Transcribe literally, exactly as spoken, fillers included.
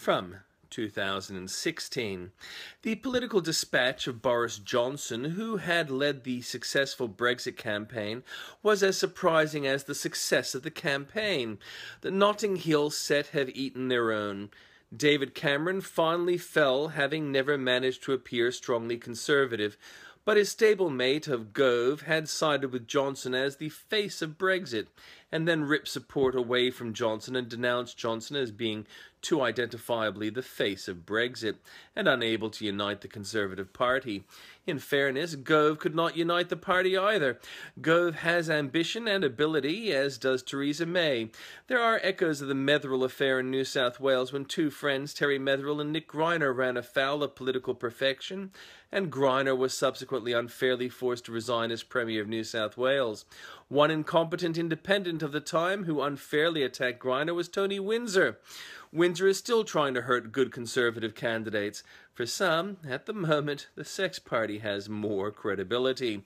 from two thousand sixteen. The political dispatch of Boris Johnson, who had led the successful Brexit campaign, was as surprising as the success of the campaign. The Notting Hill set had eaten their own. David Cameron finally fell, having never managed to appear strongly conservative, but his stablemate of Gove had sided with Johnson as the face of Brexit, and then ripped support away from Johnson and denounced Johnson as being too identifiably the face of Brexit, and unable to unite the Conservative Party. In fairness, Gove could not unite the party either. Gove has ambition and ability, as does Theresa May. There are echoes of the Metherell affair in New South Wales when two friends, Terry Metherell and Nick Greiner, ran afoul of political perfection, and Greiner was subsequently unfairly forced to resign as Premier of New South Wales. One incompetent independent of the time who unfairly attacked Greiner was Tony Windsor. Windsor is still trying to hurt good Conservative candidates. For some, at the moment, the Sex Party has more credibility.